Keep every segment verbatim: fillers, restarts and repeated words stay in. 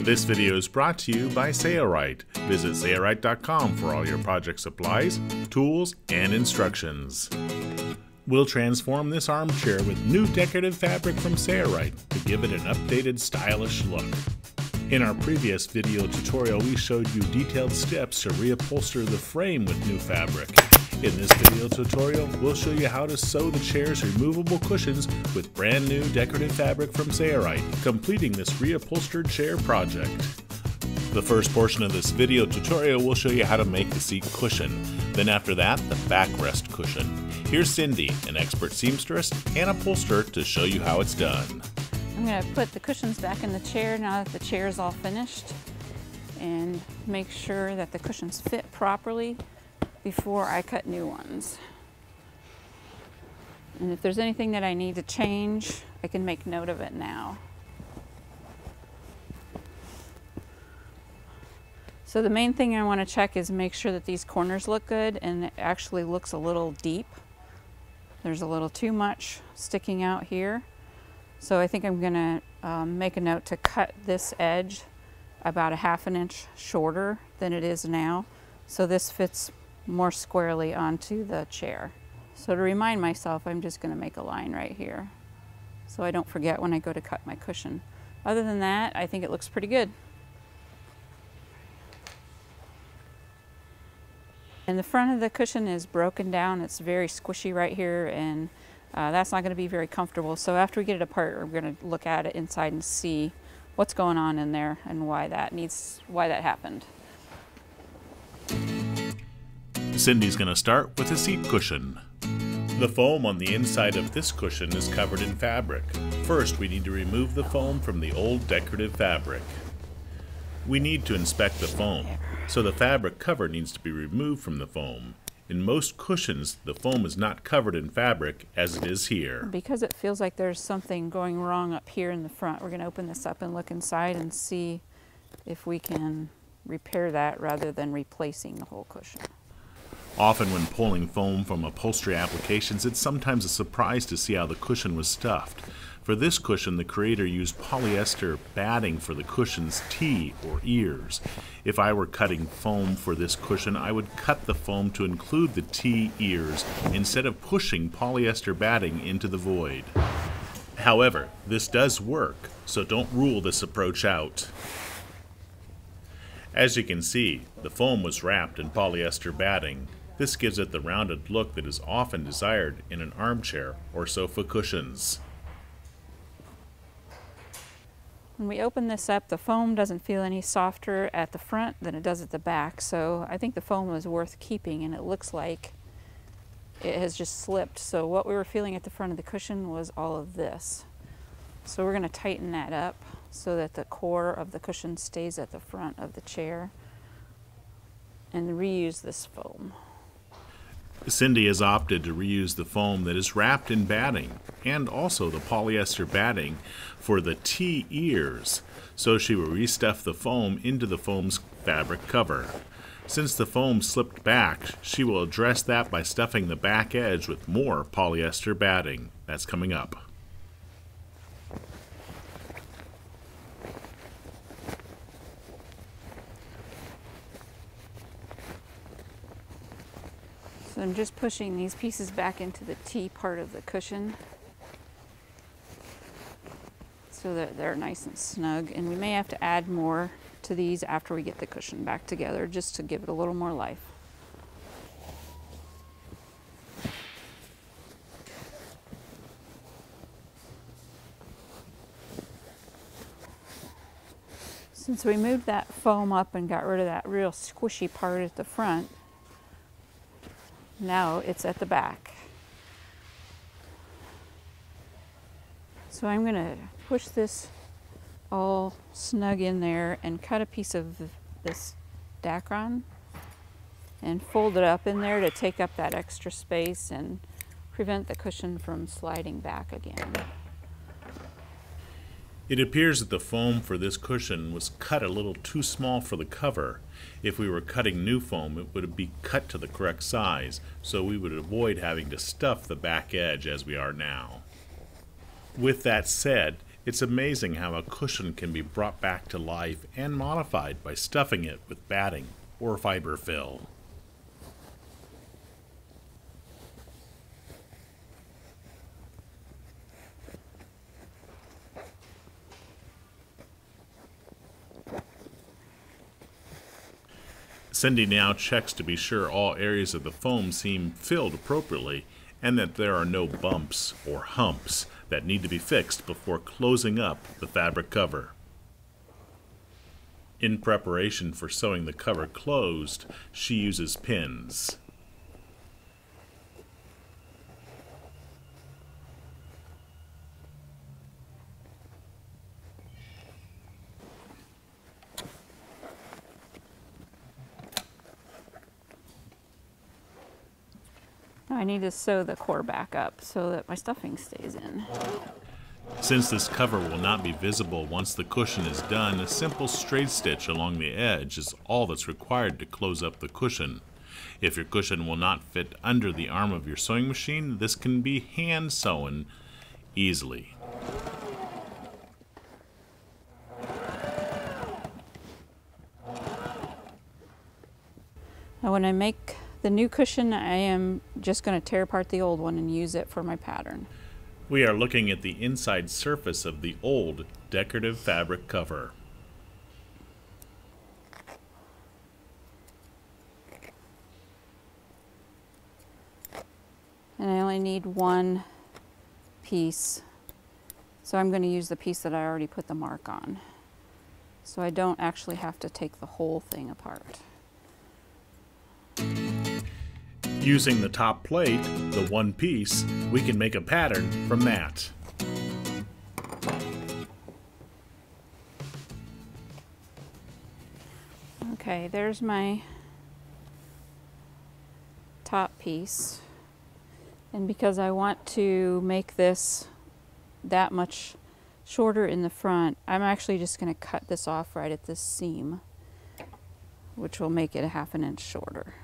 This video is brought to you by Sailrite. Visit Sailrite dot com for all your project supplies, tools, and instructions. We'll transform this armchair with new decorative fabric from Sailrite to give it an updated, stylish look. In our previous video tutorial, we showed you detailed steps to reupholster the frame with new fabric. In this video tutorial, we'll show you how to sew the chair's removable cushions with brand new decorative fabric from Sailrite, completing this reupholstered chair project. The first portion of this video tutorial will show you how to make the seat cushion. Then after that, the backrest cushion. Here's Cindy, an expert seamstress and upholsterer, to show you how it's done. I'm going to put the cushions back in the chair now that the chair is all finished and make sure that the cushions fit properly before I cut new ones. And if there's anything that I need to change, I can make note of it now. So the main thing I want to check is make sure that these corners look good, and it actually looks a little deep. There's a little too much sticking out here. So I think I'm going to um, make a note to cut this edge about a half an inch shorter than it is now, so this fits more squarely onto the chair. So to remind myself, I'm just going to make a line right here so I don't forget when I go to cut my cushion. Other than that, I think it looks pretty good. And the front of the cushion is broken down. It's very squishy right here, and Uh, that's not going to be very comfortable. So after we get it apart, we're going to look at it inside and see what's going on in there and why that needs, why that happened. Cindy's going to start with a seat cushion. The foam on the inside of this cushion is covered in fabric. First, we need to remove the foam from the old decorative fabric. We need to inspect the foam, so the fabric cover needs to be removed from the foam. In most cushions, the foam is not covered in fabric as it is here. Because it feels like there's something going wrong up here in the front, we're going to open this up and look inside and see if we can repair that rather than replacing the whole cushion. Often when pulling foam from upholstery applications, it's sometimes a surprise to see how the cushion was stuffed. For this cushion, the creator used polyester batting for the cushion's T or ears. If I were cutting foam for this cushion, I would cut the foam to include the T ears instead of pushing polyester batting into the void. However, this does work, so don't rule this approach out. As you can see, the foam was wrapped in polyester batting. This gives it the rounded look that is often desired in an armchair or sofa cushions. When we open this up, the foam doesn't feel any softer at the front than it does at the back, so I think the foam was worth keeping, and it looks like it has just slipped. So what we were feeling at the front of the cushion was all of this. So we're going to tighten that up so that the core of the cushion stays at the front of the chair and reuse this foam. Cindy has opted to reuse the foam that is wrapped in batting and also the polyester batting for the T ears, so she will restuff the foam into the foam's fabric cover. Since the foam slipped back, she will address that by stuffing the back edge with more polyester batting. That's coming up. So I'm just pushing these pieces back into the T part of the cushion so that they're nice and snug. And we may have to add more to these after we get the cushion back together, just to give it a little more life. Since we moved that foam up and got rid of that real squishy part at the front, now it's at the back. So I'm going to push this all snug in there and cut a piece of this dacron and fold it up in there to take up that extra space and prevent the cushion from sliding back again. It appears that the foam for this cushion was cut a little too small for the cover. If we were cutting new foam, it would be cut to the correct size, so we would avoid having to stuff the back edge as we are now. With that said, It's amazing how a cushion can be brought back to life and modified by stuffing it with batting or fiber fill. Cindy now checks to be sure all areas of the foam seem filled appropriately and that there are no bumps or humps that need to be fixed before closing up the fabric cover. In preparation for sewing the cover closed, she uses pins. I need to sew the core back up so that my stuffing stays in. Since this cover will not be visible once the cushion is done, a simple straight stitch along the edge is all that's required to close up the cushion. If your cushion will not fit under the arm of your sewing machine, this can be hand sewn easily. Now when I make the new cushion, I am just going to tear apart the old one and use it for my pattern. We are looking at the inside surface of the old decorative fabric cover. And I only need one piece, so I'm going to use the piece that I already put the mark on. So I don't actually have to take the whole thing apart. Using the top plate, the one piece, we can make a pattern from that. Okay, there's my top piece. And because I want to make this that much shorter in the front, I'm actually just going to cut this off right at this seam, which will make it a half an inch shorter.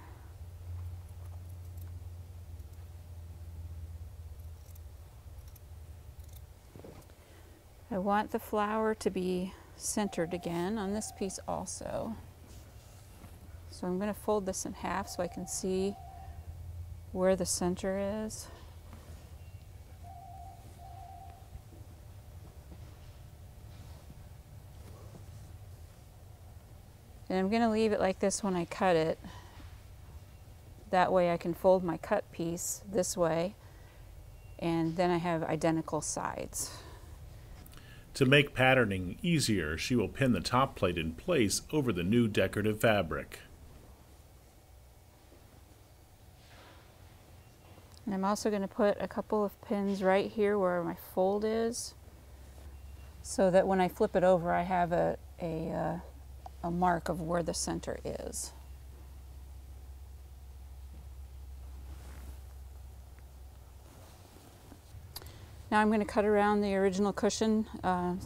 I want the flower to be centered again on this piece also. So I'm going to fold this in half so I can see where the center is. And I'm going to leave it like this when I cut it. That way I can fold my cut piece this way, and then I have identical sides. To make patterning easier, she will pin the top plate in place over the new decorative fabric. And I'm also going to put a couple of pins right here where my fold is, so that when I flip it over, I have a, a, uh, a mark of where the center is. Now I'm going to cut around the original cushion, uh,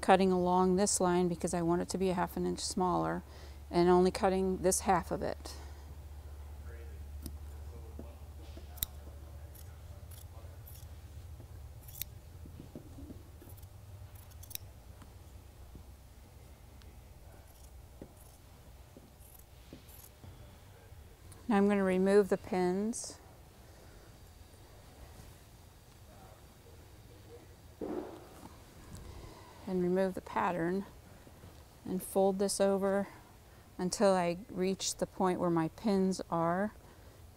cutting along this line because I want it to be a half an inch smaller, and only cutting this half of it. Now I'm going to remove the pins. And remove the pattern and fold this over until I reach the point where my pins are,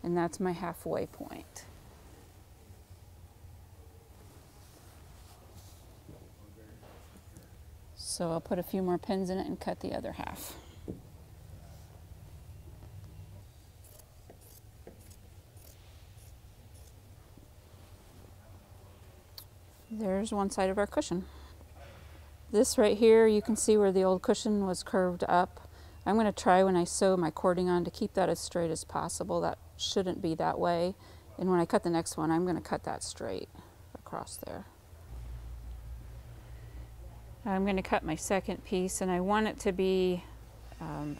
and that's my halfway point. So I'll put a few more pins in it and cut the other half. There's one side of our cushion. This right here, you can see where the old cushion was curved up. I'm going to try when I sew my cording on to keep that as straight as possible. That shouldn't be that way. And when I cut the next one, I'm going to cut that straight across there. I'm going to cut my second piece, and I want it to be um,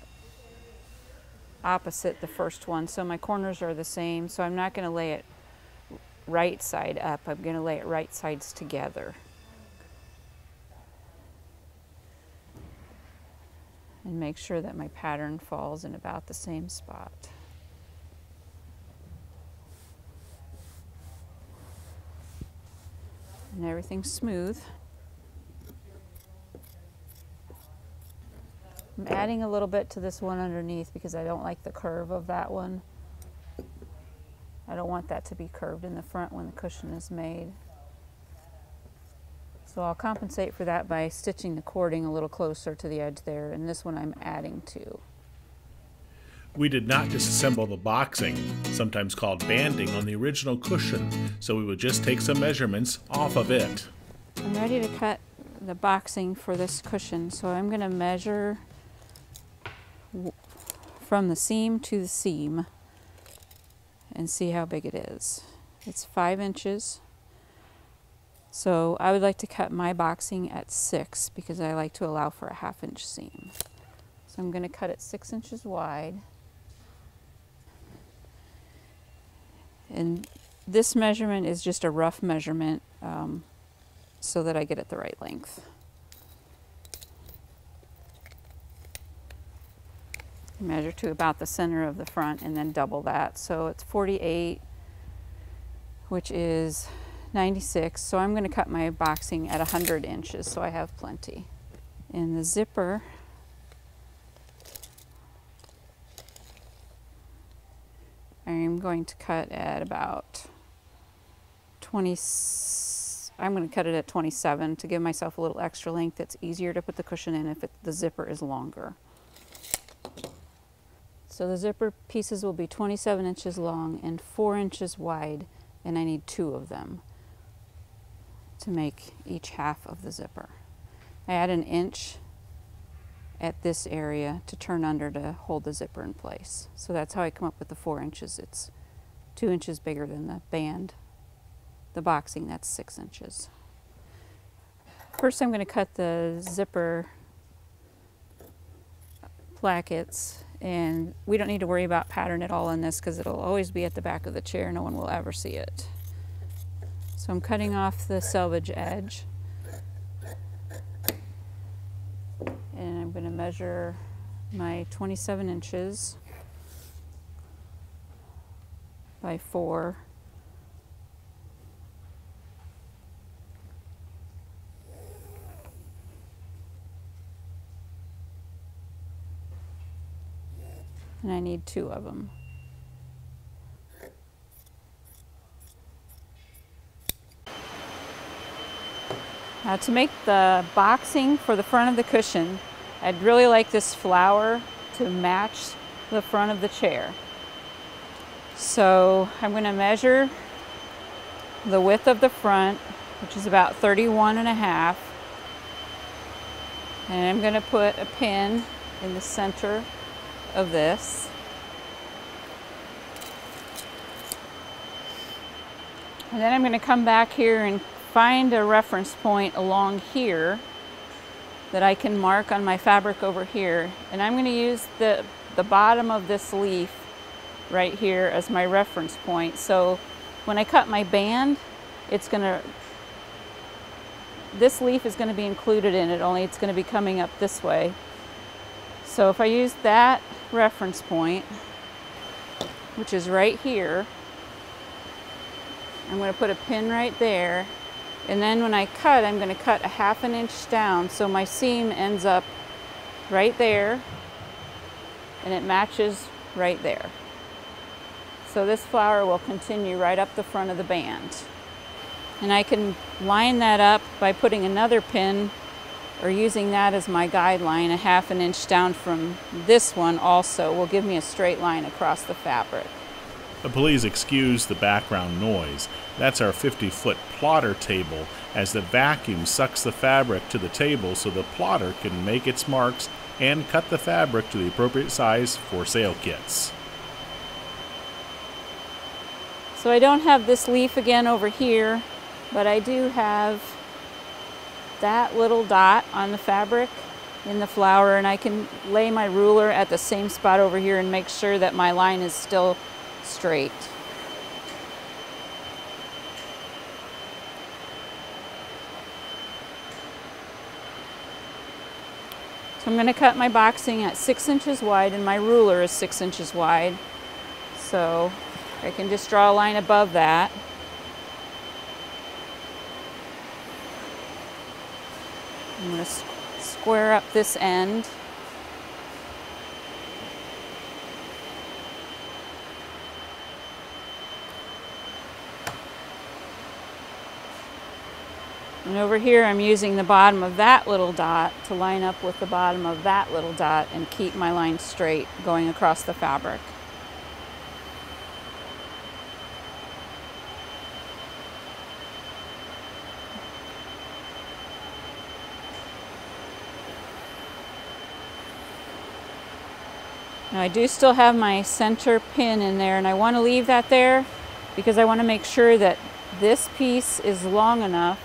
opposite the first one. So my corners are the same, so I'm not going to lay it right side up. I'm going to lay it right sides together. and make sure that my pattern falls in about the same spot. And everything's smooth. I'm adding a little bit to this one underneath because I don't like the curve of that one. I don't want that to be curved in the front when the cushion is made. So I'll compensate for that by stitching the cording a little closer to the edge there, and this one I'm adding to. We did not disassemble the boxing, sometimes called banding, on the original cushion, so we would just take some measurements off of it. I'm ready to cut the boxing for this cushion, so I'm going to measure from the seam to the seam and see how big it is. It's five inches. So I would like to cut my boxing at six because I like to allow for a half inch seam. So I'm going to cut it six inches wide. And this measurement is just a rough measurement um, so that I get it the right length. Measure to about the center of the front and then double that. So it's forty-eight, which is ninety-six. So I'm going to cut my boxing at one hundred inches, so I have plenty. And the zipper I'm going to cut at about twenty. I'm going to cut it at twenty-seven to give myself a little extra length. It's easier to put the cushion in if it, the zipper is longer. So the zipper pieces will be twenty-seven inches long and four inches wide, and I need two of them to make each half of the zipper. I add an inch at this area to turn under to hold the zipper in place. So that's how I come up with the four inches. It's two inches bigger than the band. The boxing, that's six inches. First, I'm going to cut the zipper plackets. And we don't need to worry about pattern at all in this because it'll always be at the back of the chair. No one will ever see it. So I'm cutting off the selvage edge. And I'm going to measure my twenty-seven inches by four. And I need two of them. Now to make the boxing for the front of the cushion, I'd really like this flower to match the front of the chair. So I'm going to measure the width of the front, which is about thirty-one and a half. And I'm going to put a pin in the center of this. And then I'm going to come back here and find a reference point along here that I can mark on my fabric over here. And I'm going to use the, the bottom of this leaf right here as my reference point. So when I cut my band, it's going to, this leaf is going to be included in it, only it's going to be coming up this way. So if I use that reference point, which is right here, I'm going to put a pin right there, and then when I cut, I'm going to cut a half an inch down, so my seam ends up right there and it matches right there. So this flower will continue right up the front of the band, and I can line that up by putting another pin or using that as my guideline. A half an inch down from this one also will give me a straight line across the fabric. Please excuse the background noise. That's our fifty-foot plotter table, as the vacuum sucks the fabric to the table so the plotter can make its marks and cut the fabric to the appropriate size for sale kits. So I don't have this leaf again over here, but I do have that little dot on the fabric in the flower, and I can lay my ruler at the same spot over here and make sure that my line is still straight. So I'm going to cut my boxing at six inches wide, and my ruler is six inches wide. So I can just draw a line above that. I'm going to square up this end. And over here, I'm using the bottom of that little dot to line up with the bottom of that little dot and keep my line straight going across the fabric. Now I do still have my center pin in there, and I want to leave that there because I want to make sure that this piece is long enough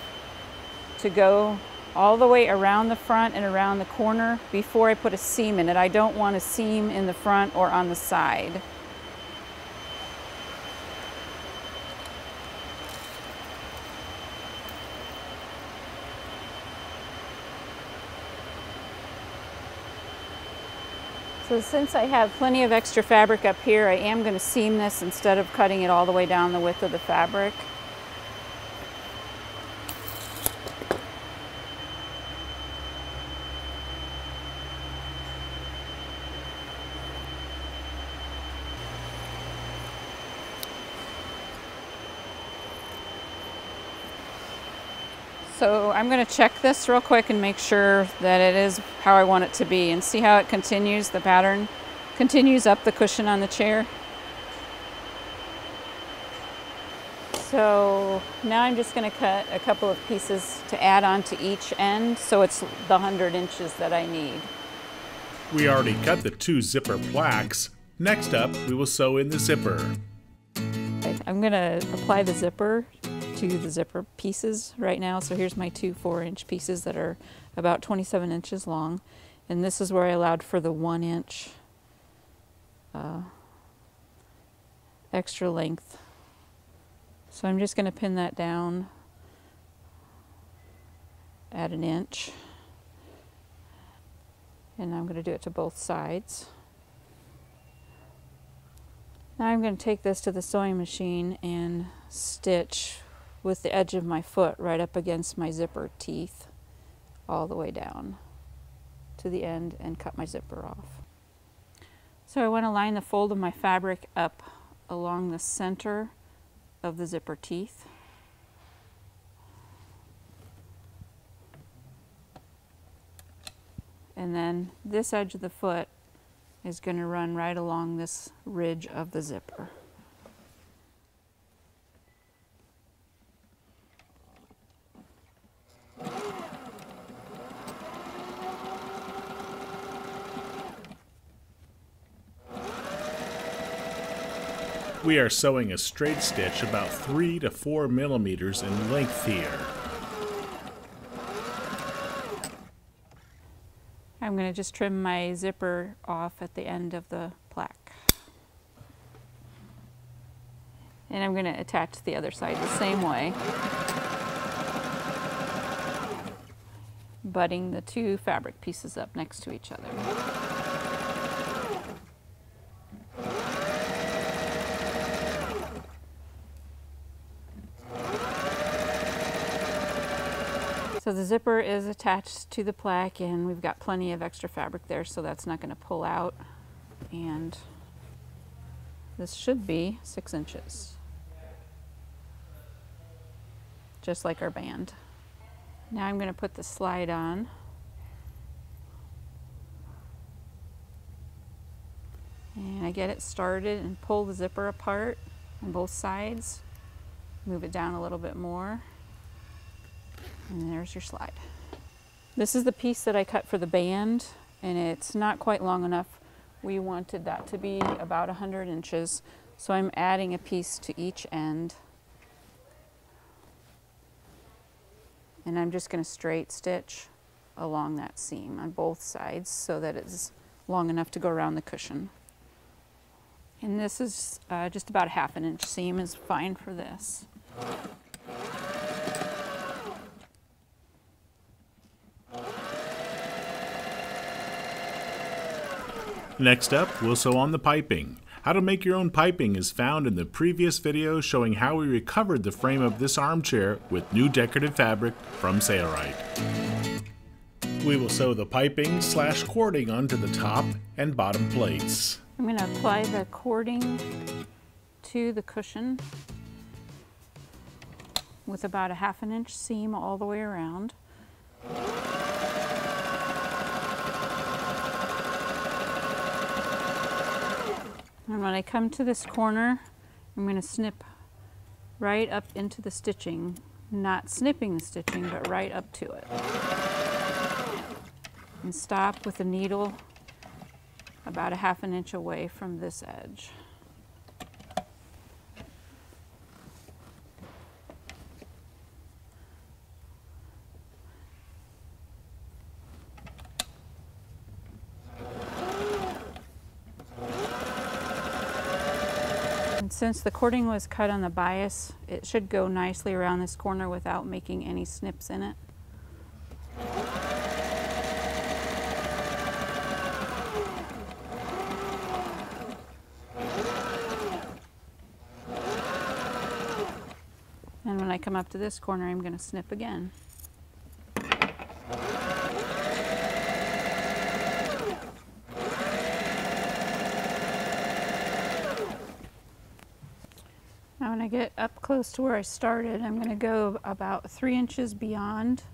to go all the way around the front and around the corner before I put a seam in it. I don't want a seam in the front or on the side. So since I have plenty of extra fabric up here, I am going to seam this instead of cutting it all the way down the width of the fabric. So I'm going to check this real quick and make sure that it is how I want it to be, and see how it continues, the pattern continues up the cushion on the chair. So now I'm just going to cut a couple of pieces to add on to each end so it's the hundred inches that I need. We already cut the two zipper plaques. Next up, we will sew in the zipper. I'm going to apply the zipper to the zipper pieces right now. So here's my two four inch pieces that are about twenty-seven inches long, and this is where I allowed for the one inch uh, extra length. So I'm just going to pin that down at an inch, and I'm going to do it to both sides. Now I'm going to take this to the sewing machine and stitch with the edge of my foot right up against my zipper teeth all the way down to the end and cut my zipper off. So I want to line the fold of my fabric up along the center of the zipper teeth. And then this edge of the foot is going to run right along this ridge of the zipper. We are sewing a straight stitch about three to four millimeters in length here. I'm going to just trim my zipper off at the end of the plaque. And I'm going to attach the other side the same way, butting the two fabric pieces up next to each other. So the zipper is attached to the plaque, and we've got plenty of extra fabric there, so that's not going to pull out, and this should be six inches, just like our band. Now I'm going to put the slide on, and I get it started and pull the zipper apart on both sides, move it down a little bit more. And there's your slide. This is the piece that I cut for the band, and it's not quite long enough. We wanted that to be about one hundred inches, so I'm adding a piece to each end. And I'm just going to straight stitch along that seam on both sides so that it's long enough to go around the cushion. And this is uh, just about a half an inch seam is fine for this. Next up, we'll sew on the piping. How to make your own piping is found in the previous video showing how we recovered the frame of this armchair with new decorative fabric from Sailrite. We will sew the piping slash cording onto the top and bottom plates. I'm going to apply the cording to the cushion with about a half an inch seam all the way around. And when I come to this corner, I'm going to snip right up into the stitching, not snipping the stitching, but right up to it. And stop with the needle about a half an inch away from this edge. Since the cording was cut on the bias, it should go nicely around this corner without making any snips in it. And when I come up to this corner, I'm going to snip again. When I get up close to where I started, I'm going to go about three inches beyond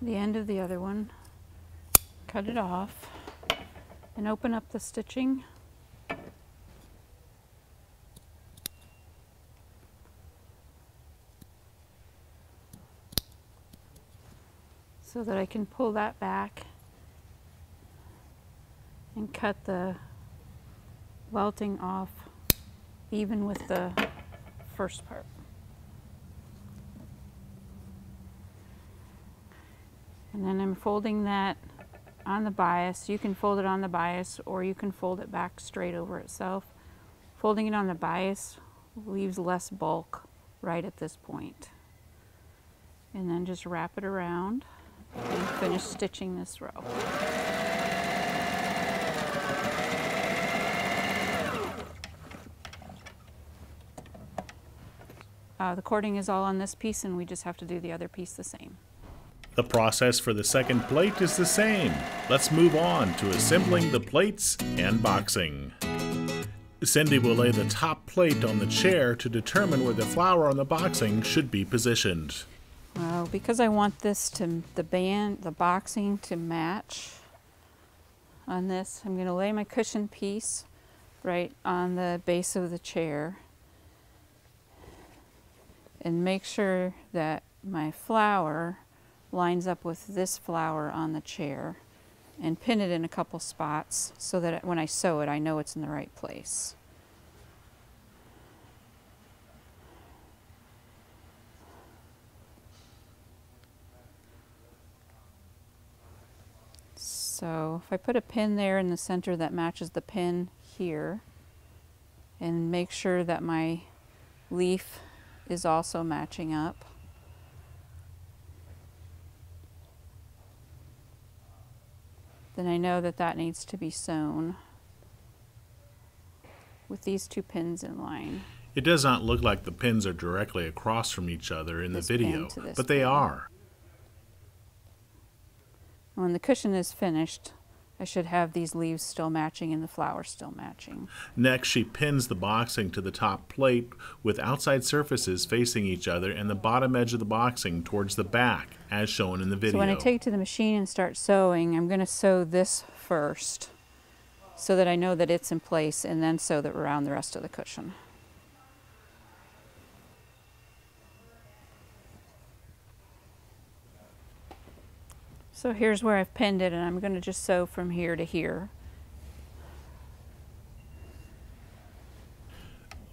the end of the other one, cut it off, and open up the stitching. So that I can pull that back and cut the welting off even with the first part. And then I'm folding that on the bias. You can fold it on the bias or you can fold it back straight over itself. Folding it on the bias leaves less bulk right at this point. And then just wrap it around and finish stitching this row. Uh, the cording is all on this piece, and we just have to do the other piece the same. The process for the second plate is the same. Let's move on to assembling the plates and boxing. Cindy will lay the top plate on the chair to determine where the flower on the boxing should be positioned. Well, because I want this to the band, the boxing to match on this, I'm going to lay my cushion piece right on the base of the chair. And make sure that my flower lines up with this flower on the chair and pin it in a couple spots so that when I sew it, I know it's in the right place. So if I put a pin there in the center that matches the pin here, and make sure that my leaf is also matching up. Then I know that that needs to be sewn with these two pins in line. It does not look like the pins are directly across from each other in the video, but they are. When the cushion is finished, I should have these leaves still matching and the flower still matching. Next, she pins the boxing to the top plate with outside surfaces facing each other and the bottom edge of the boxing towards the back, as shown in the video. So when I take to the machine and start sewing, I'm going to sew this first so that I know that it's in place, and then sew that around the rest of the cushion. So here's where I've pinned it, and I'm going to just sew from here to here.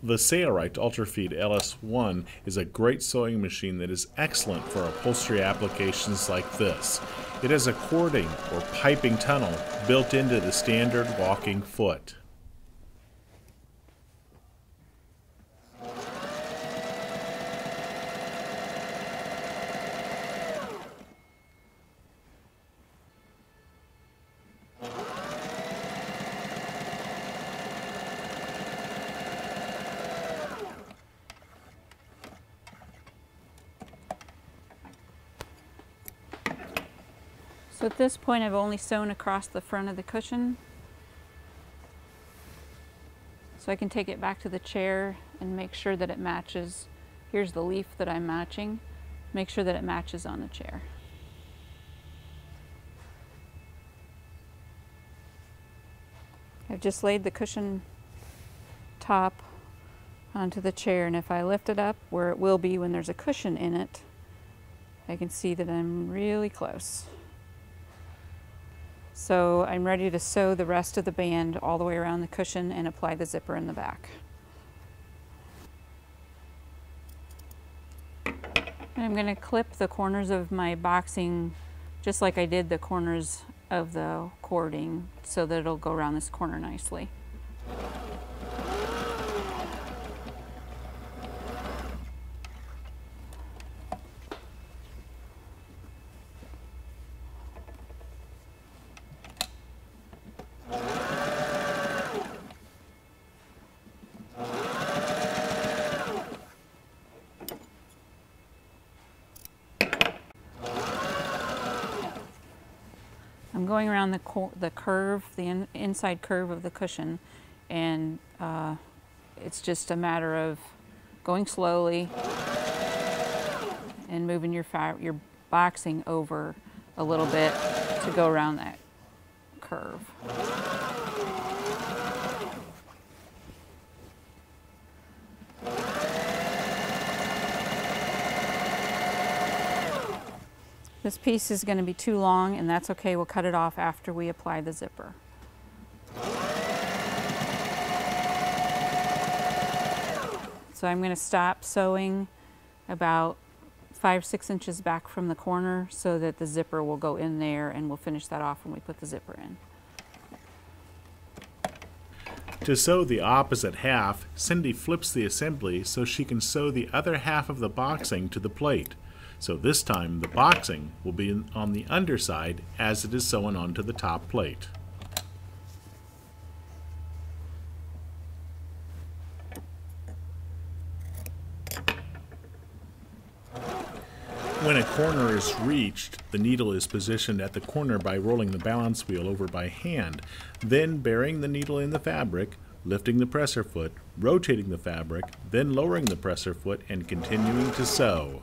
The Sailrite Ultrafeed L S one is a great sewing machine that is excellent for upholstery applications like this. It has a cording or piping tunnel built into the standard walking foot. So at this point I've only sewn across the front of the cushion. So I can take it back to the chair and make sure that it matches. Here's the leaf that I'm matching. Make sure that it matches on the chair. I've just laid the cushion top onto the chair, and if I lift it up where it will be when there's a cushion in it, I can see that I'm really close. So I'm ready to sew the rest of the band all the way around the cushion and apply the zipper in the back. And I'm going to clip the corners of my boxing just like I did the corners of the cording so that it'll go around this corner nicely. I'm going around the, the curve, the in inside curve of the cushion, and uh, it's just a matter of going slowly and moving your, your boxing over a little bit to go around that curve. This piece is going to be too long, and that's okay. We'll cut it off after we apply the zipper. So I'm going to stop sewing about five, six inches back from the corner so that the zipper will go in there, and we'll finish that off when we put the zipper in. To sew the opposite half, Cindy flips the assembly so she can sew the other half of the boxing to the plate. So this time the boxing will be on the underside as it is sewn onto the top plate. When a corner is reached, the needle is positioned at the corner by rolling the balance wheel over by hand, then burying the needle in the fabric, lifting the presser foot, rotating the fabric, then lowering the presser foot, and continuing to sew.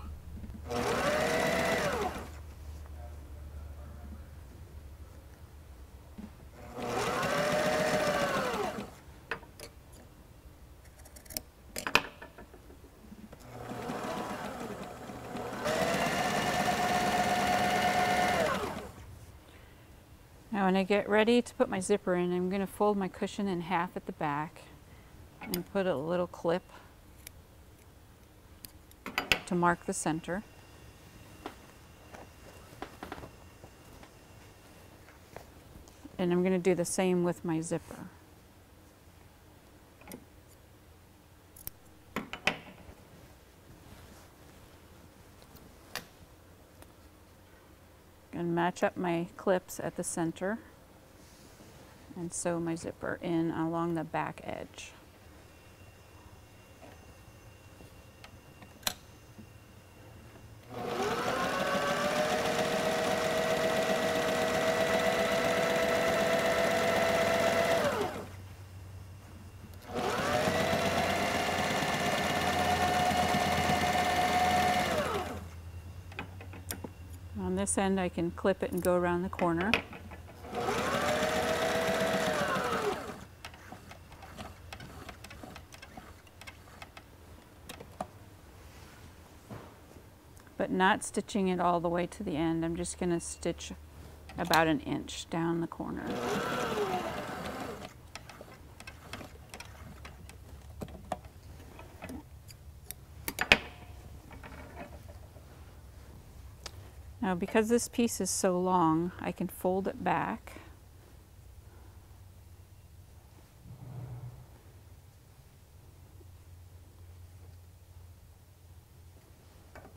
Now when I get ready to put my zipper in, I'm going to fold my cushion in half at the back and put a little clip to mark the center. And I'm going to do the same with my zipper. And match up my clips at the center and sew my zipper in along the back edge. On this end, I can clip it and go around the corner. But not stitching it all the way to the end. I'm just going to stitch about an inch down the corner. Now, because this piece is so long, I can fold it back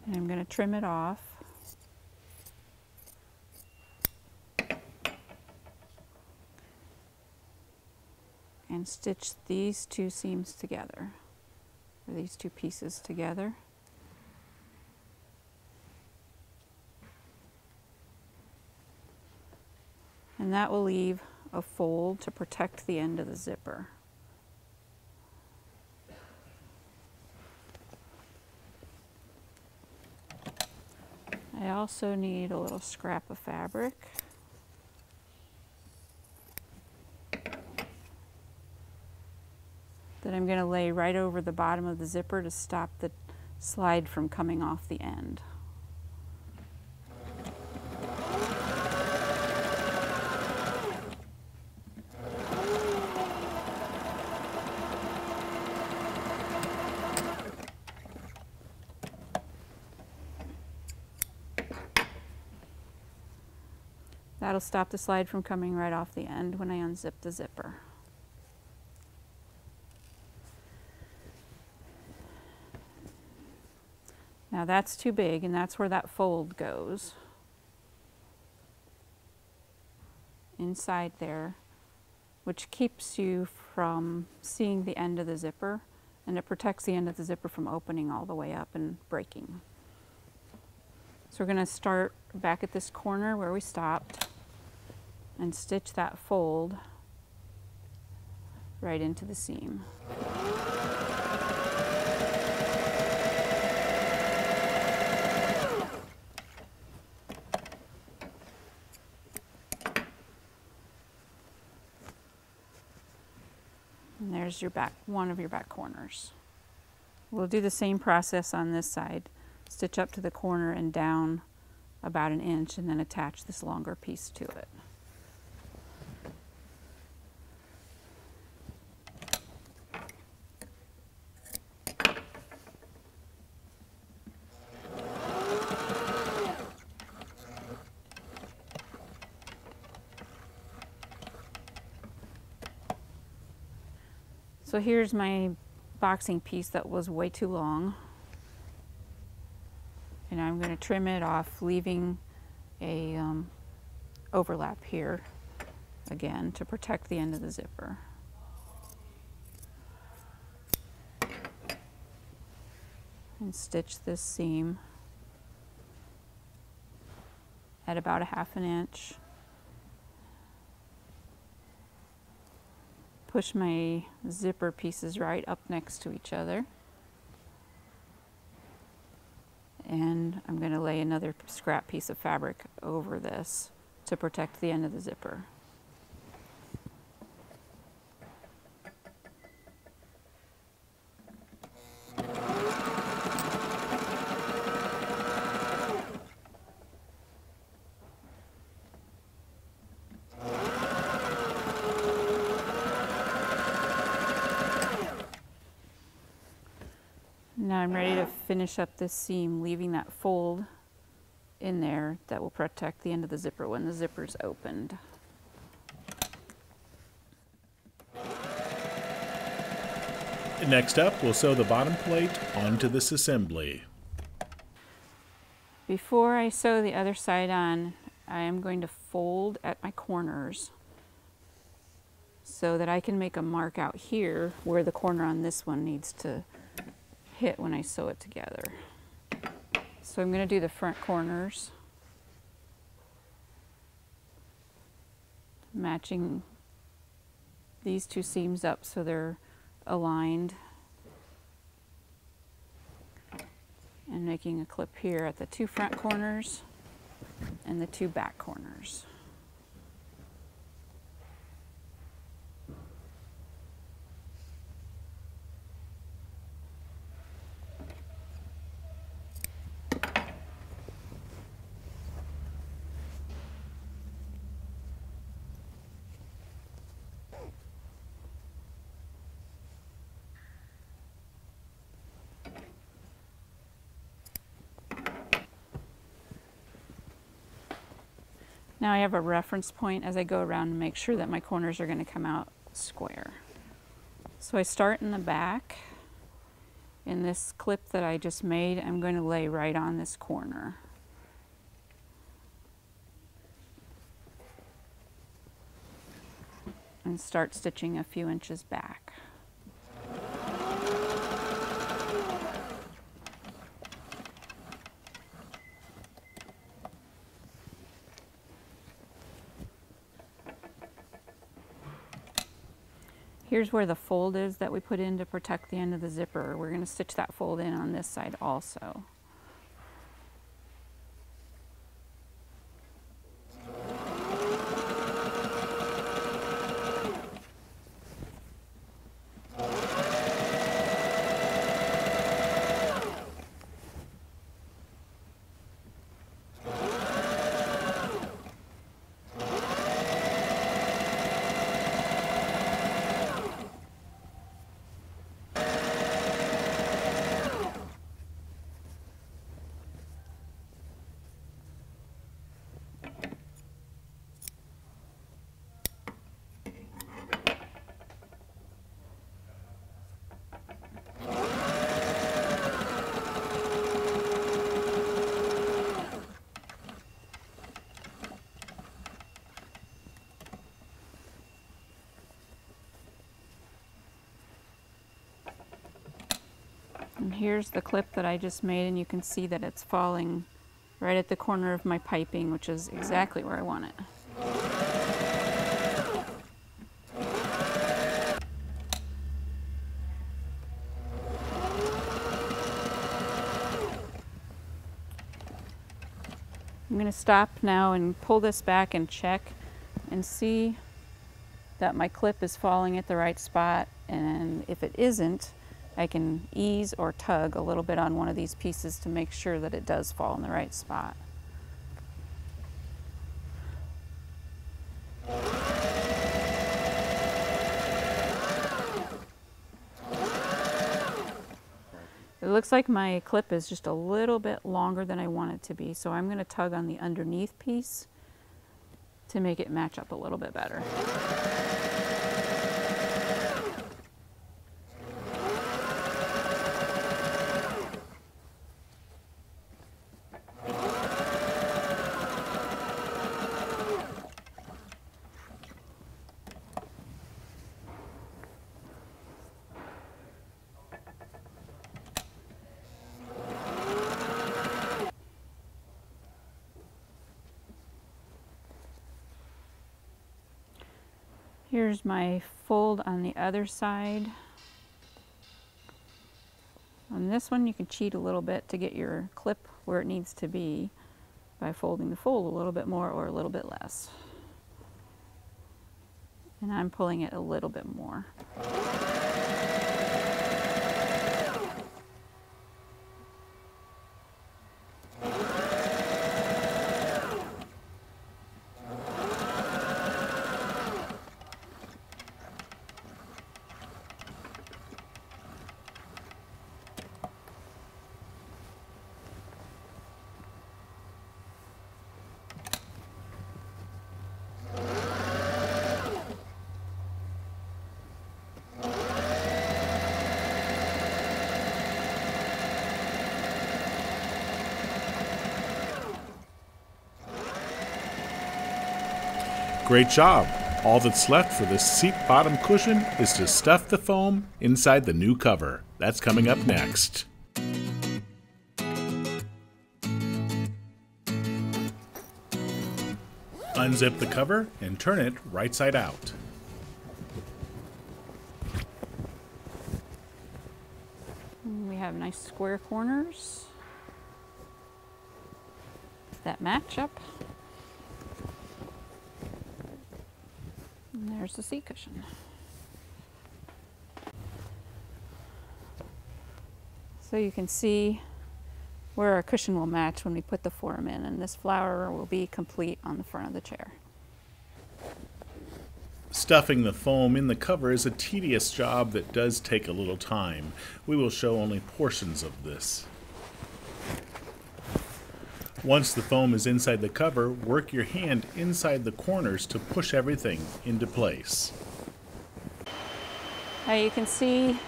and I'm going to trim it off. And stitch these two seams together, or these two pieces together. and that will leave a fold to protect the end of the zipper. I also need a little scrap of fabric. That I'm going to lay right over the bottom of the zipper to stop the slide from coming off the end. That'll stop the slide from coming right off the end when I unzip the zipper. Now that's too big, and that's where that fold goes. Inside there, which keeps you from seeing the end of the zipper, and it protects the end of the zipper from opening all the way up and breaking. So we're going to start back at this corner where we stopped and stitch that fold right into the seam. And there's your back, one of your back corners. We'll do the same process on this side. Stitch up to the corner and down about an inch, and then attach this longer piece to it. So here's my boxing piece that was way too long. And I'm going to trim it off, leaving a um, overlap here again to protect the end of the zipper. And stitch this seam at about a half an inch. Push my zipper pieces right up next to each other. And I'm going to lay another scrap piece of fabric over this to protect the end of the zipper. Now I'm ready to finish up this seam, leaving that fold in there that will protect the end of the zipper when the zipper's opened. Next up, we'll sew the bottom plate onto this assembly. Before I sew the other side on, I am going to fold at my corners so that I can make a mark out here where the corner on this one needs to hit when I sew it together. So I'm going to do the front corners, matching these two seams up so they're aligned, and making a clip here at the two front corners and the two back corners. Now I have a reference point as I go around and make sure that my corners are going to come out square. So I start in the back. In this clip that I just made, I'm going to lay right on this corner. And start stitching a few inches back. Here's where the fold is that we put in to protect the end of the zipper. We're going to stitch that fold in on this side also. And here's the clip that I just made, and you can see that it's falling right at the corner of my piping, which is exactly where I want it. I'm going to stop now and pull this back and check and see that my clip is falling at the right spot, and if it isn't, I can ease or tug a little bit on one of these pieces to make sure that it does fall in the right spot. It looks like my clip is just a little bit longer than I want it to be, so I'm going to tug on the underneath piece to make it match up a little bit better. Here's my fold on the other side. On this one, you can cheat a little bit to get your clip where it needs to be by folding the fold a little bit more or a little bit less. And I'm pulling it a little bit more. Great job! All that's left for this seat bottom cushion is to stuff the foam inside the new cover. That's coming up next. Unzip the cover and turn it right side out. We have nice square corners that match up. And there's the seat cushion. So you can see where our cushion will match when we put the form in, and this flower will be complete on the front of the chair. Stuffing the foam in the cover is a tedious job that does take a little time. We will show only portions of this. Once the foam is inside the cover, work your hand inside the corners to push everything into place. Now you can see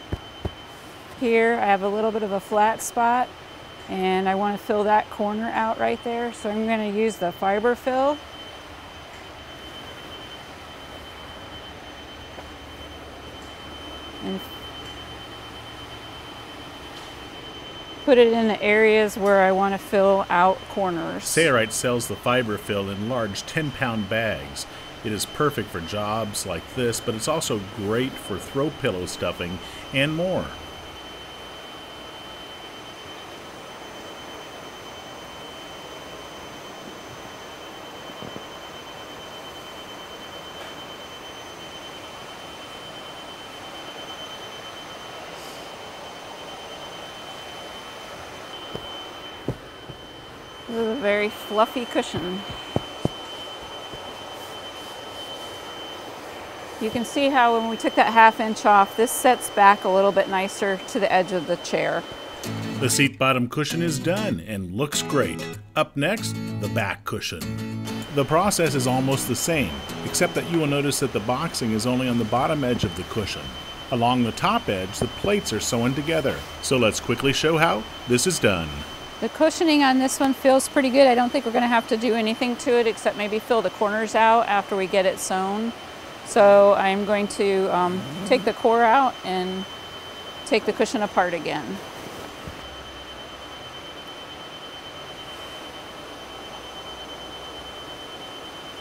here I have a little bit of a flat spot, and I want to fill that corner out right there. So I'm going to use the fiber fill. And put it in the areas where I want to fill out corners. Sailrite sells the fiber fill in large ten pound bags. It is perfect for jobs like this, but it's also great for throw pillow stuffing and more. This is a very fluffy cushion. You can see how when we took that half inch off, this sets back a little bit nicer to the edge of the chair. The seat bottom cushion is done and looks great. Up next, the back cushion. The process is almost the same, except that you will notice that the boxing is only on the bottom edge of the cushion. Along the top edge, the plates are sewn together. So let's quickly show how this is done. The cushioning on this one feels pretty good. I don't think we're going to have to do anything to it except maybe fill the corners out after we get it sewn. So I'm going to um, take the core out and take the cushion apart again.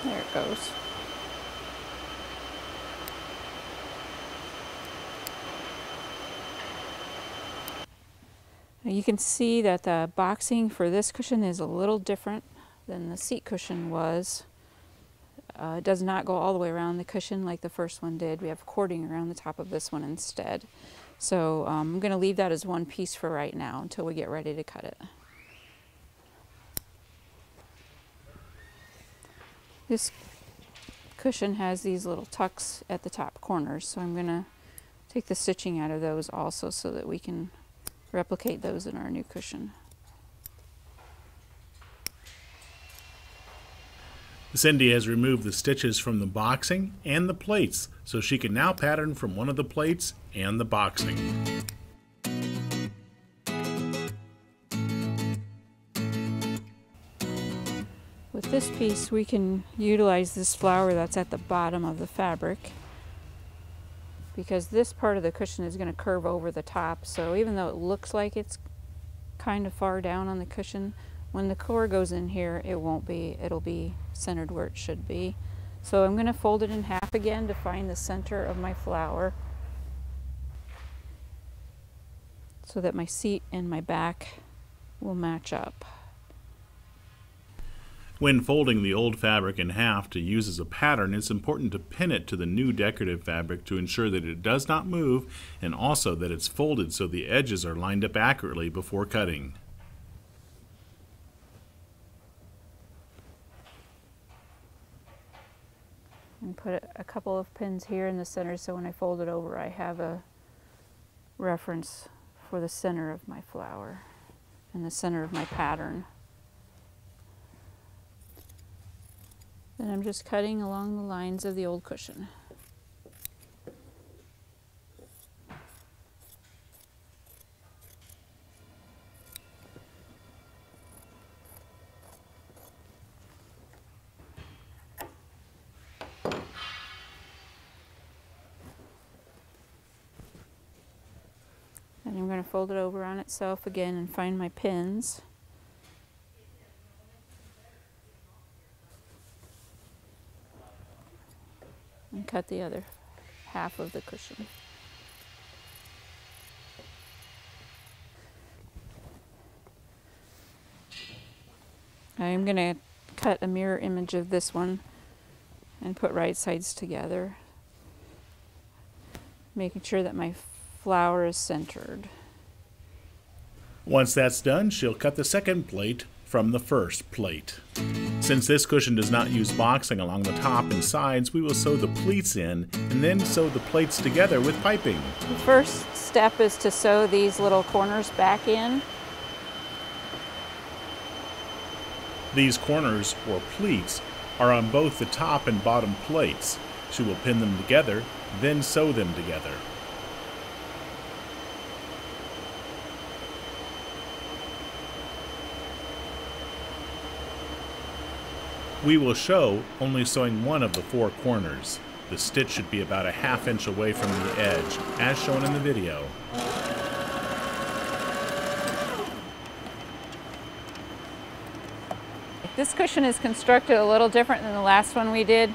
There it goes. You can see that the boxing for this cushion is a little different than the seat cushion was. Uh, it does not go all the way around the cushion like the first one did. We have cording around the top of this one instead. So um, I'm going to leave that as one piece for right now until we get ready to cut it. This cushion has these little tucks at the top corners, so I'm going to take the stitching out of those also so that we can replicate those in our new cushion. Cindy has removed the stitches from the boxing and the plates, so she can now pattern from one of the plates and the boxing. With this piece, we can utilize this flower that's at the bottom of the fabric, because this part of the cushion is going to curve over the top. So even though it looks like it's kind of far down on the cushion, when the core goes in here, it won't be, it'll be centered where it should be. So I'm going to fold it in half again to find the center of my flower so that my seat and my back will match up. When folding the old fabric in half to use as a pattern, it's important to pin it to the new decorative fabric to ensure that it does not move and also that it's folded so the edges are lined up accurately before cutting. And put a couple of pins here in the center so when I fold it over I have a reference for the center of my flower and the center of my pattern. Then I'm just cutting along the lines of the old cushion. And I'm going to fold it over on itself again and find my pins. And cut the other half of the cushion. I'm going to cut a mirror image of this one and put right sides together, making sure that my flower is centered. Once that's done, she'll cut the second plate from the first plate. Since this cushion does not use boxing along the top and sides, we will sew the pleats in and then sew the plates together with piping. The first step is to sew these little corners back in. These corners, or pleats, are on both the top and bottom plates. She will pin them together, then sew them together. We will show only sewing one of the four corners. The stitch should be about a half inch away from the edge, as shown in the video. This cushion is constructed a little different than the last one we did.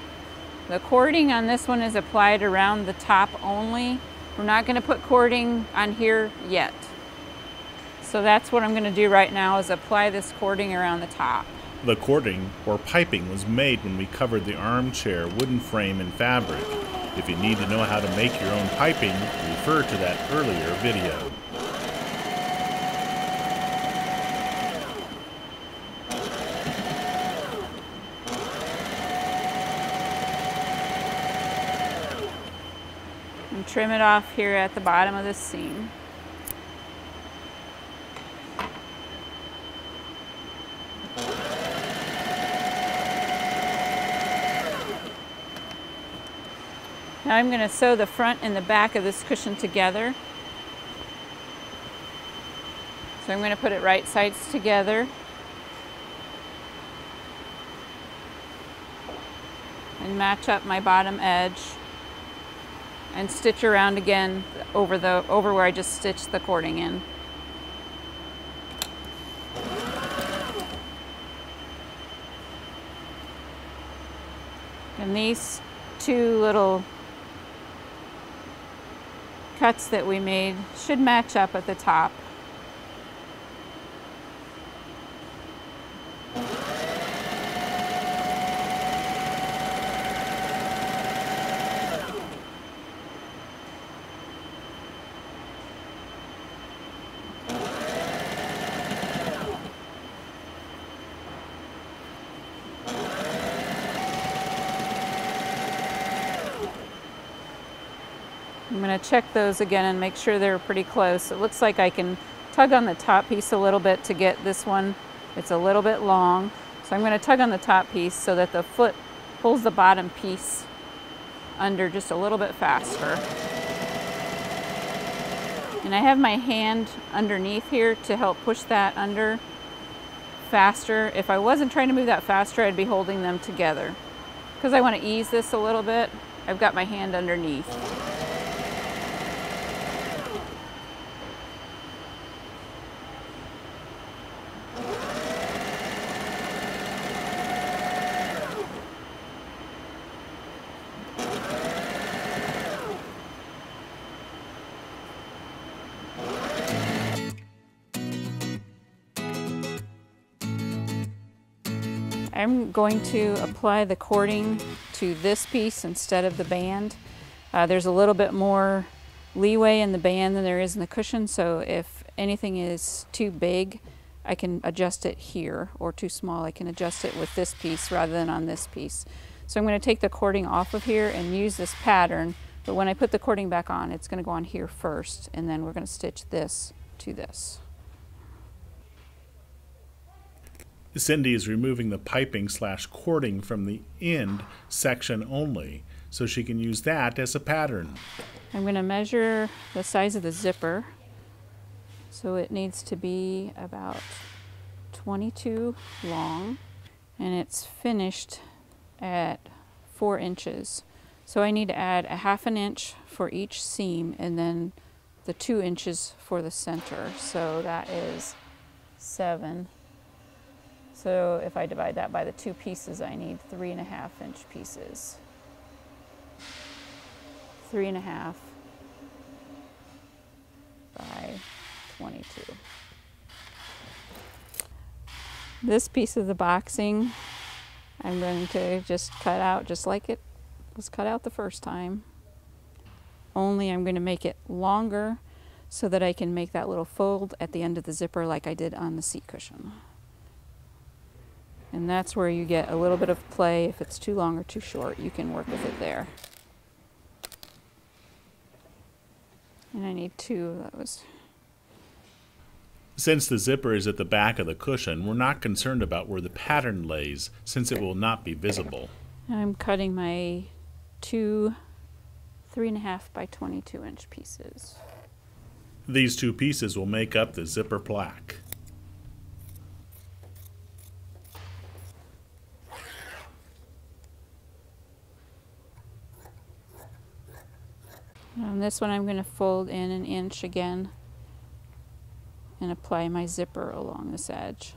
The cording on this one is applied around the top only. We're not going to put cording on here yet. So that's what I'm going to do right now, is apply this cording around the top. The cording, or piping, was made when we covered the armchair wooden frame in fabric. If you need to know how to make your own piping, refer to that earlier video. And trim it off here at the bottom of this seam. Now I'm going to sew the front and the back of this cushion together. So I'm going to put it right sides together. And match up my bottom edge. And stitch around again over, the, over where I just stitched the cording in. And these two little cuts that we made should match up at the top. I'm going to check those again and make sure they're pretty close. It looks like I can tug on the top piece a little bit to get this one. It's a little bit long. So I'm going to tug on the top piece so that the foot pulls the bottom piece under just a little bit faster. And I have my hand underneath here to help push that under faster. If I wasn't trying to move that faster, I'd be holding them together. Because I want to ease this a little bit, I've got my hand underneath. I'm going to apply the cording to this piece instead of the band. Uh, there's a little bit more leeway in the band than there is in the cushion, so if anything is too big, I can adjust it here, or too small, I can adjust it with this piece rather than on this piece. So I'm going to take the cording off of here and use this pattern, but when I put the cording back on, it's going to go on here first, and then we're going to stitch this to this. Cindy is removing the piping slash cording from the end section only, so she can use that as a pattern. I'm going to measure the size of the zipper, so it needs to be about twenty-two long, and it's finished at four inches. So I need to add a half an inch for each seam, and then the two inches for the center, so that is seven. So if I divide that by the two pieces, I need three and a half inch pieces. Three and a half by twenty-two. This piece of the boxing, I'm going to just cut out just like it was cut out the first time. Only I'm going to make it longer so that I can make that little fold at the end of the zipper like I did on the seat cushion. And that's where you get a little bit of play. If it's too long or too short, you can work with it there. And I need two of those. Since the zipper is at the back of the cushion, we're not concerned about where the pattern lays, since it will not be visible. I'm cutting my two three and a half by twenty-two inch pieces. These two pieces will make up the zipper plaque. On this one, I'm going to fold in an inch again and apply my zipper along this edge.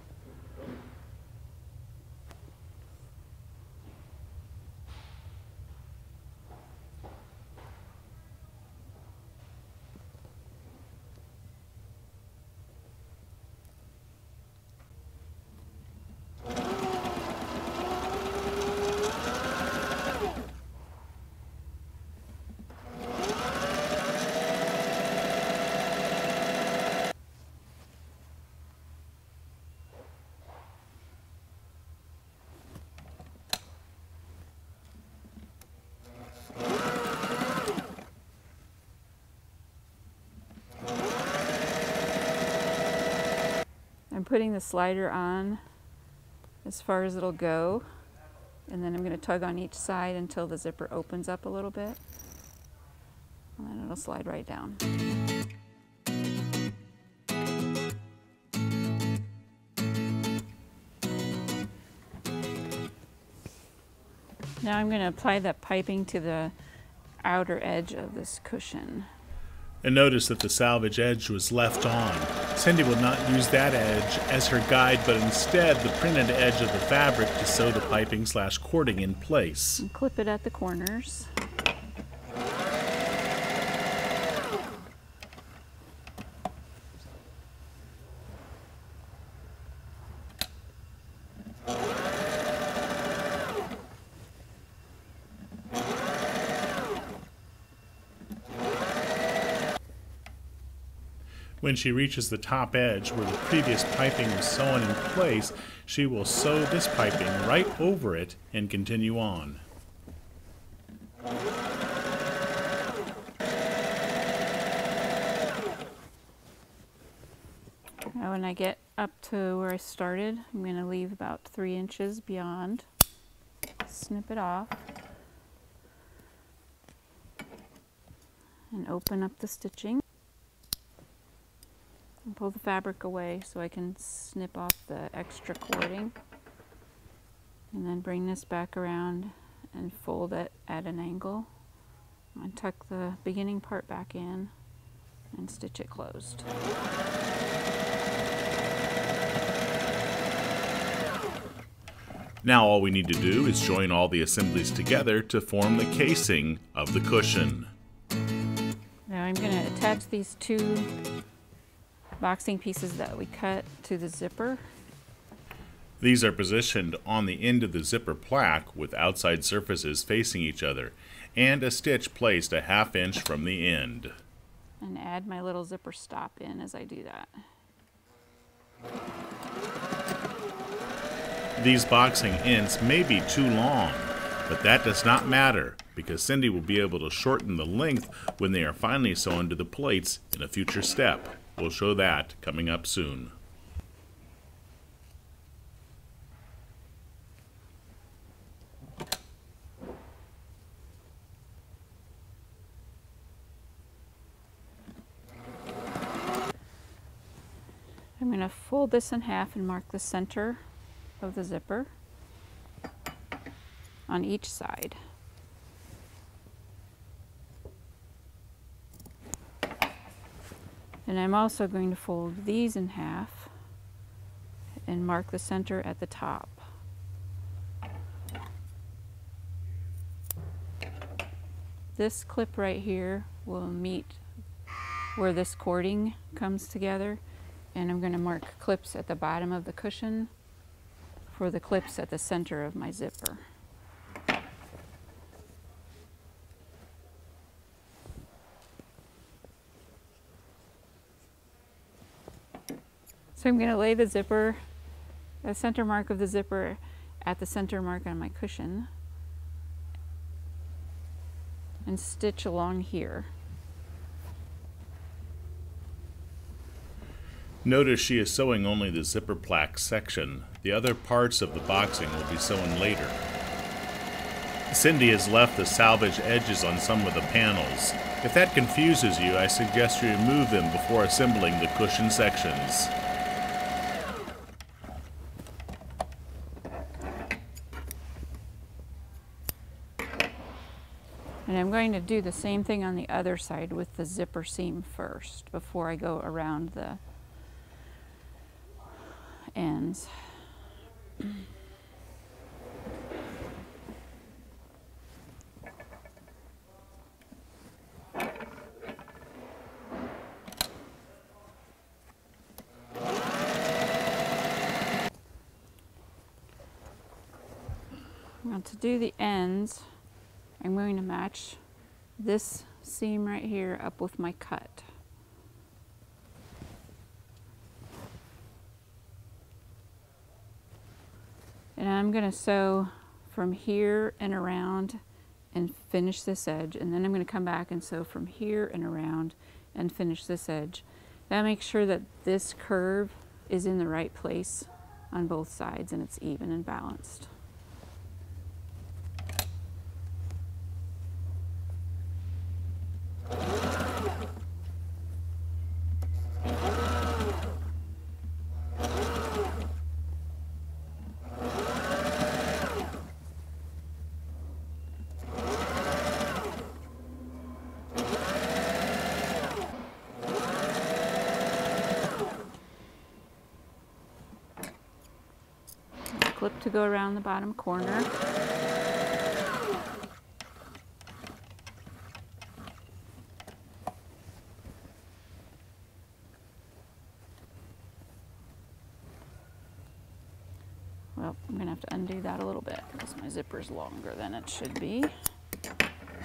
putting the slider on as far as it'll go, and then I'm going to tug on each side until the zipper opens up a little bit, and then it'll slide right down. Now I'm going to apply that piping to the outer edge of this cushion. And notice that the salvage edge was left on. Cindy will not use that edge as her guide, but instead the printed edge of the fabric to sew the piping slash cording in place. And clip it at the corners. When she reaches the top edge where the previous piping was sewn in place, she will sew this piping right over it and continue on. Now when I get up to where I started, I'm going to leave about three inches beyond. Snip it off. And open up the stitching. And pull the fabric away so I can snip off the extra cording, and then bring this back around and fold it at an angle and tuck the beginning part back in and stitch it closed. Now all we need to do is join all the assemblies together to form the casing of the cushion. Now I'm going to attach these two boxing pieces that we cut to the zipper. These are positioned on the end of the zipper plaque with outside surfaces facing each other, and a stitch placed a half inch from the end. And add my little zipper stop in as I do that. These boxing ends may be too long, but that does not matter because Cindy will be able to shorten the length when they are finally sewn to the plates in a future step. We'll show that coming up soon. I'm going to fold this in half and mark the center of the zipper on each side. And I'm also going to fold these in half and mark the center at the top. This clip right here will meet where this cording comes together, and I'm going to mark clips at the bottom of the cushion for the clips at the center of my zipper. So I'm going to lay the zipper, the center mark of the zipper at the center mark on my cushion, and stitch along here. Notice she is sewing only the zipper plaque section. The other parts of the boxing will be sewn later. Cindy has left the salvage edges on some of the panels. If that confuses you, I suggest you remove them before assembling the cushion sections. And I'm going to do the same thing on the other side with the zipper seam first before I go around the ends. Now to do the ends, I'm going to match this seam right here up with my cut. And I'm going to sew from here and around and finish this edge, and then I'm going to come back and sew from here and around and finish this edge. That makes sure that this curve is in the right place on both sides and it's even and balanced. Flip to go around the bottom corner. Well, I'm gonna have to undo that a little bit because my zipper's longer than it should be.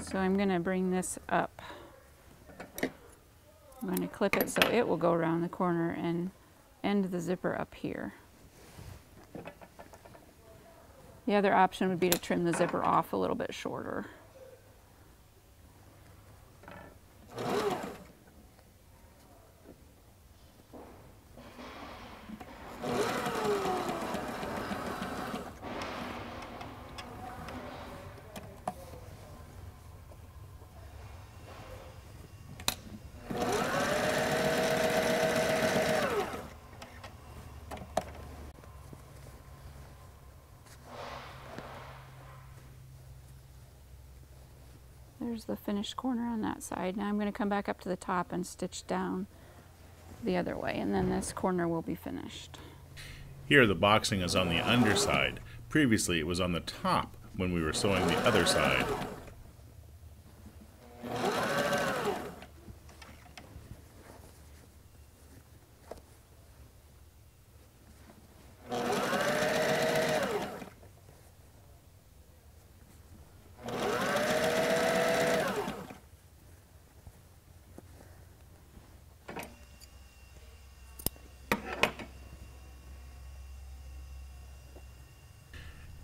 So I'm gonna bring this up. I'm gonna clip it so it will go around the corner and end the zipper up here. The other option would be to trim the zipper off a little bit shorter. There's the finished corner on that side. Now I'm going to come back up to the top and stitch down the other way, and then this corner will be finished. Here the boxing is on the underside. Previously it was on the top when we were sewing the other side.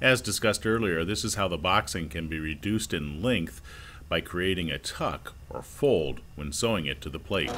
As discussed earlier, this is how the boxing can be reduced in length by creating a tuck or fold when sewing it to the plate.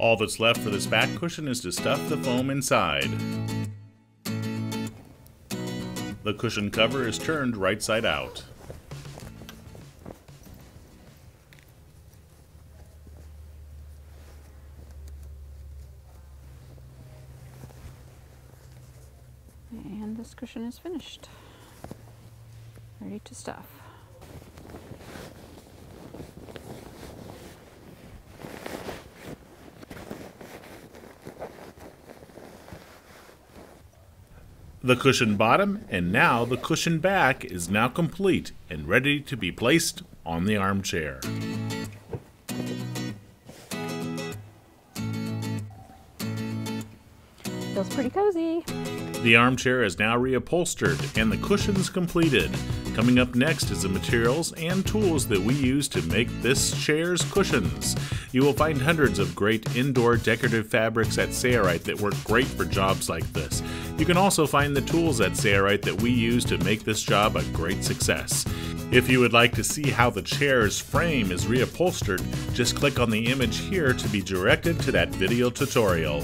All that's left for this back cushion is to stuff the foam inside. The cushion cover is turned right side out. And this cushion is finished. Ready to stuff. The cushion bottom and now the cushion back is now complete and ready to be placed on the armchair. Feels pretty cozy. The armchair is now reupholstered and the cushions completed. Coming up next is the materials and tools that we use to make this chair's cushions. You will find hundreds of great indoor decorative fabrics at Sailrite that work great for jobs like this. You can also find the tools at Sailrite that we use to make this job a great success. If you would like to see how the chair's frame is reupholstered, just click on the image here to be directed to that video tutorial.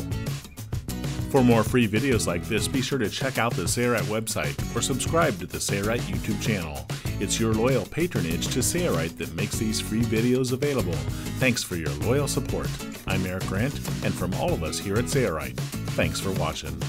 For more free videos like this, be sure to check out the Sailrite website or subscribe to the Sailrite YouTube channel. It's your loyal patronage to Sailrite that makes these free videos available. Thanks for your loyal support. I'm Eric Grant, and from all of us here at Sailrite, thanks for watching.